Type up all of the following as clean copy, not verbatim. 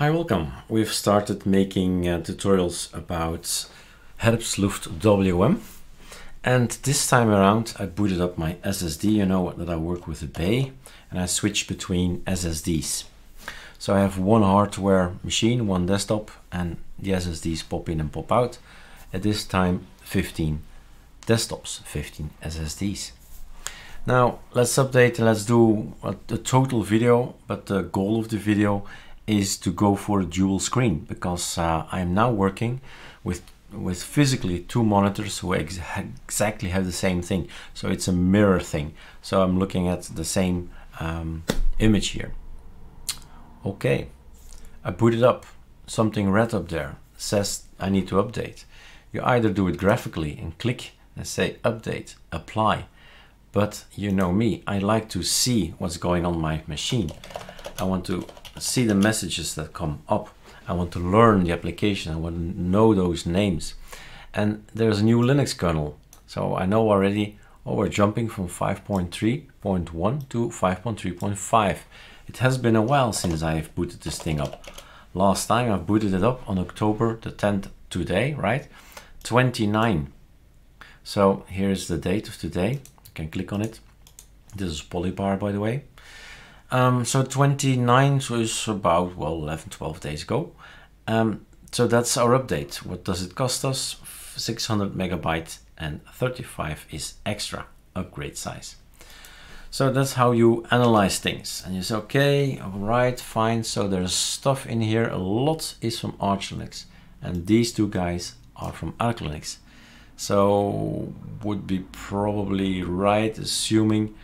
Hi, welcome. We've started making tutorials about herbstluftwm, and this time around I booted up my SSD. You know that I work with a bay, and I switch between SSDs. So I have one hardware machine, one desktop, and the SSDs pop in and pop out. At this time 15 desktops, 15 SSDs. Now let's update and let's do a total video, but the goal of the video is to go for a dual screen, because I'm now working with physically two monitors who exactly have the same thing. So it's a mirror thing. So I'm looking at the same image here. Okay, I boot it up. Something red up there says I need to update. You either do it graphically and click and say update, apply. But you know me, I like to see what's going on my machine. I want to see the messages that come up. I want to learn the application. I want to know those names. And there's a new Linux kernel. So I know already, oh, we're jumping from 5.3.1 to 5.3.5. It has been a while since I have booted this thing up. Last time I booted it up on October the 10th today, right? 29. So here's the date of today. You can click on it. This is Polybar, by the way. So 29 was about, well, 11, 12 days ago. So that's our update. What does it cost us? 600 megabytes and 35 is extra upgrade size. So that's how you analyze things. And you say, okay, all right, fine. So there's stuff in here. A lot is from Arch Linux. And these two guys are from Arch Linux. So would be probably right, assuming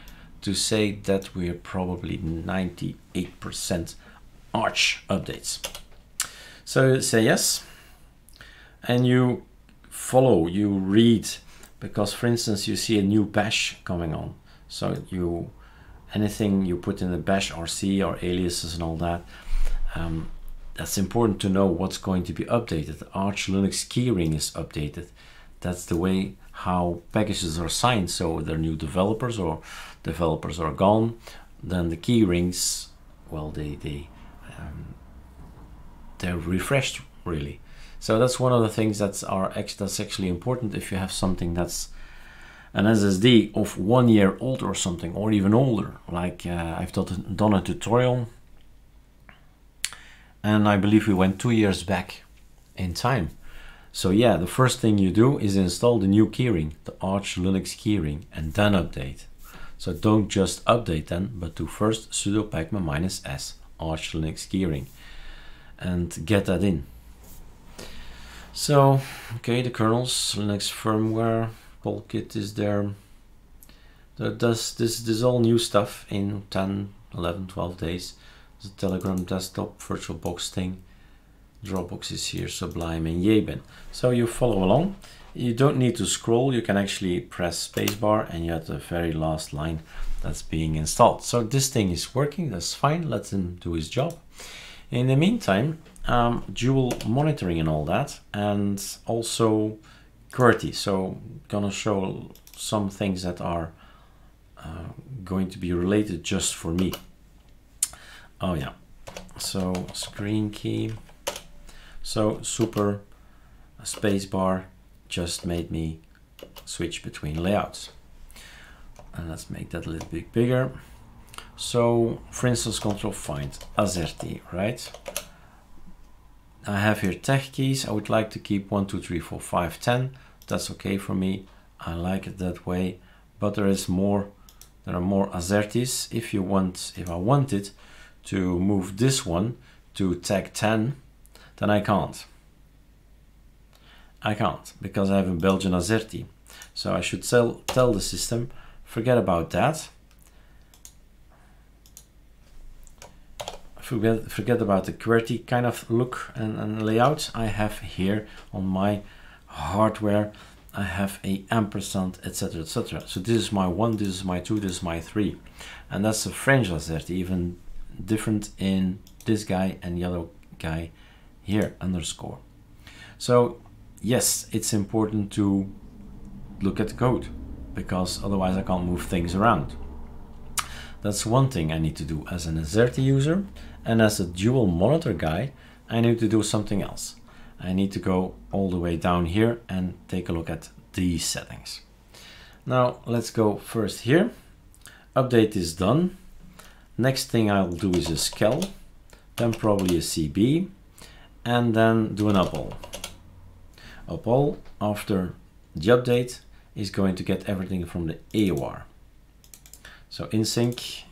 to say that we are probably 98% Arch updates. So say yes, and you follow, you read, because for instance, you see a new bash coming on. So you, anything you put in the bash RC or aliases and all that, that's important to know what's going to be updated. Arch Linux keyring is updated. That's the way how packages are signed. So they're new developers or developers are gone, then the key rings, well, they're refreshed, really. So that's one of the things that's actually important. If you have something that's an SSD of 1 year old or something, or even older, like I've done a tutorial, and I believe we went 2 years back in time. So yeah, the first thing you do is install the new keyring, the Arch Linux keyring, and then update. So don't just update then, but do first sudo pacman -s Arch Linux keyring and get that in. So, okay, the kernels, Linux firmware, Polkit is there. This is all new stuff in 10, 11, 12 days. The Telegram desktop, VirtualBox thing. Dropbox is here, Sublime and Yeben. So you follow along. You don't need to scroll. You can actually press spacebar and you have the very last line that's being installed. So this thing is working. That's fine. Let him do his job. In the meantime, dual monitoring and all that, and also QWERTY. So gonna show some things that are going to be related just for me. Oh yeah. So screen key. So super spacebar just made me switch between layouts. And let's make that a little bit bigger. So for instance, control find AZERTY, right? I have here tech keys. I would like to keep 1, 2, 3, 4, 5, 10. That's okay for me. I like it that way, but there is more. There are more AZERTYs. If I wanted to move this one to tag 10, then I can't. I can't, because I have a Belgian AZERTY. So I should tell the system, forget about that. Forget about the QWERTY kind of look and layout. I have here on my hardware, I have a ampersand, etc, etc. So this is my 1, this is my 2, this is my 3. And that's a French AZERTY, even different in this guy and the other guy here, underscore. So yes, it's important to look at the code, because otherwise I can't move things around. That's one thing I need to do as an AZERTY user, and as a dual monitor guy, I need to do something else. I need to go all the way down here and take a look at these settings. Now let's go first here. Update is done. Next thing I'll do is a scal, then probably a CB, and then do an upall. Upall, after the update, is going to get everything from the AUR. So in sync,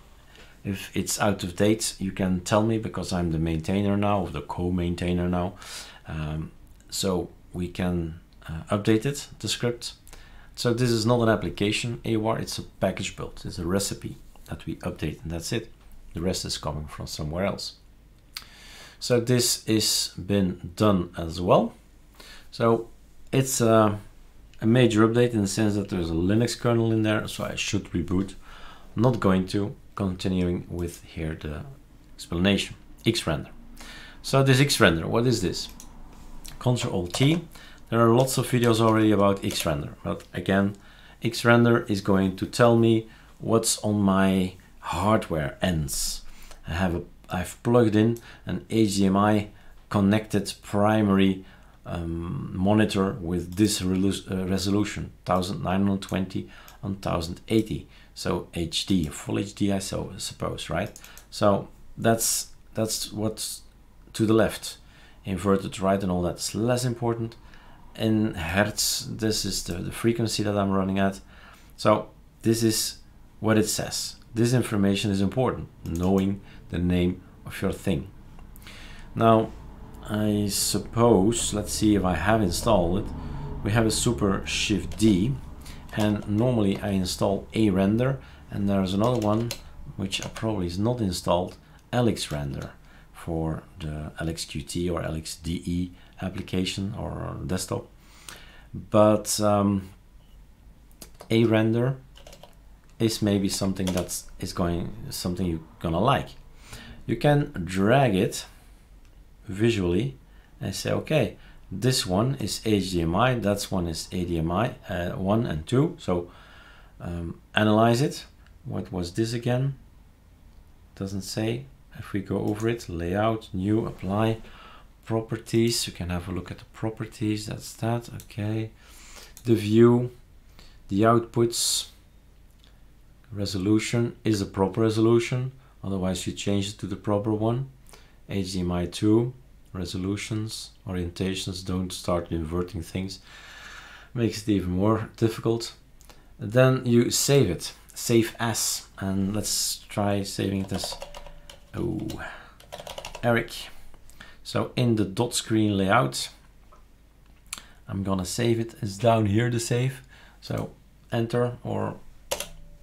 if it's out of date, you can tell me, because I'm the maintainer now, or the co-maintainer now. So we can update it, the script. So this is not an application AUR, it's a package build. It's a recipe that we update, and that's it. The rest is coming from somewhere else. So this is been done as well. So it's a major update in the sense that there's a Linux kernel in there, so I should reboot. I'm not going to, continuing with here the explanation. XRender. So this XRender, what is this? Ctrl-T. There are lots of videos already about XRender, but again, XRender is going to tell me what's on my hardware ends. I've plugged in an HDMI connected primary monitor with this resolution, 1920 on 1080. So HD, full HD, I suppose, right? So that's what's to the left. Inverted right and all that's less important. In Hertz, this is the frequency that I'm running at. So this is what it says. This information is important, knowing the name of your thing. Now, I suppose, let's see if I have installed it. We have a super shift D, and normally I install ARandr, and there's another one which probably is not installed, LXRender, for the LXQT or LXDE application or desktop. But ARandr is maybe something that's something you're gonna like. You can drag it visually and say, okay, this one is HDMI, that one is HDMI 1 and 2. So analyze it. What was this again? Doesn't say. If we go over it, layout, new, apply, properties, you can have a look at the properties, that's that, okay. The view, the outputs, resolution is a proper resolution, otherwise you change it to the proper one. HDMI 2, resolutions, orientations, don't start inverting things, makes it even more difficult. Then you save it, save as, and let's try saving it as Eric. So in the dot screen layout, I'm gonna save it. It's down here, the save. So enter, or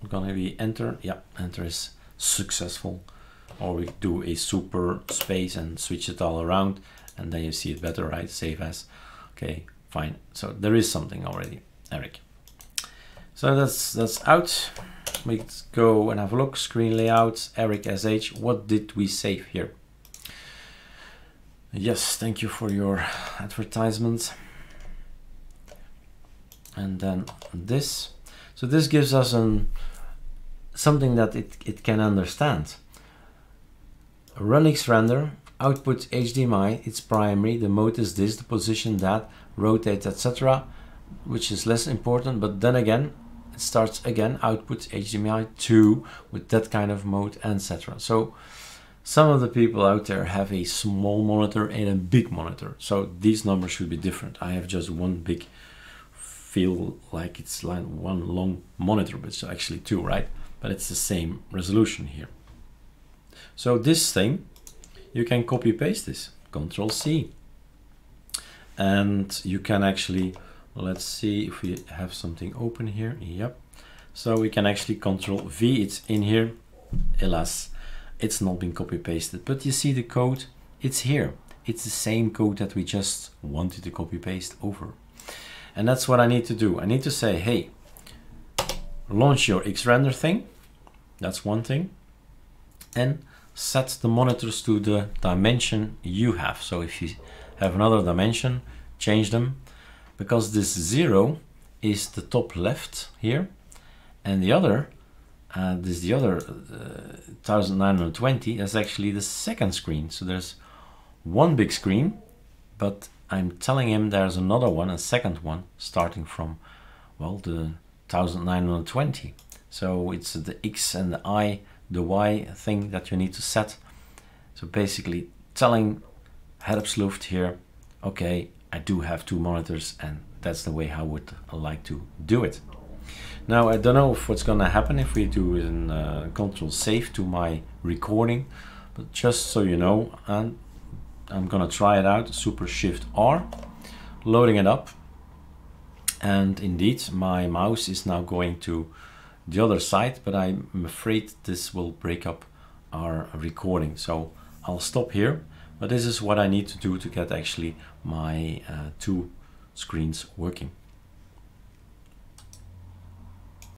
gonna be enter. Yeah, enter is successful. Or we do a super space and switch it all around, and then you see it better, right? Save as. Okay, fine. So there is something already, Eric. So that's out. Let's go and have a look. Screen layouts, Eric SH. What did we save here? Yes, thank you for your advertisement. And then this. So this gives us something that it can understand. Run XRender, output HDMI, it's primary, the mode is this, the position that, rotate, etc., which is less important, but then again, starts again, output HDMI 2 with that kind of mode, etc. So some of the people out there have a small monitor and a big monitor, so these numbers should be different. I have just one big, feel like it's like one long monitor, but it's actually two, right? But it's the same resolution here. So this thing, you can copy paste this, Control C, and you can actually, let's see if we have something open here. Yep. So we can actually Control V. It's in here. Alas, it's not been copy pasted, but you see the code. It's here. It's the same code that we just wanted to copy paste over. And that's what I need to do. I need to say, hey, launch your XRender thing. That's one thing. And set the monitors to the dimension you have. So if you have another dimension, change them. Because this 0 is the top left here, and the other This is the other 1920. That's actually the second screen. So there's one big screen, but I'm telling him there's another one, a second one, starting from, well, the 1920. So it's the X and the I, the Y thing that you need to set. So basically telling herbstluft here, okay, I do have two monitors, and that's the way I would like to do it. Now I don't know if what's gonna happen if we do an control save to my recording, but just so you know, and I'm gonna try it out. Super Shift R, loading it up, and indeed my mouse is now going to the other side, but I'm afraid this will break up our recording, so I'll stop here. But this is what I need to do to get actually my two screens working.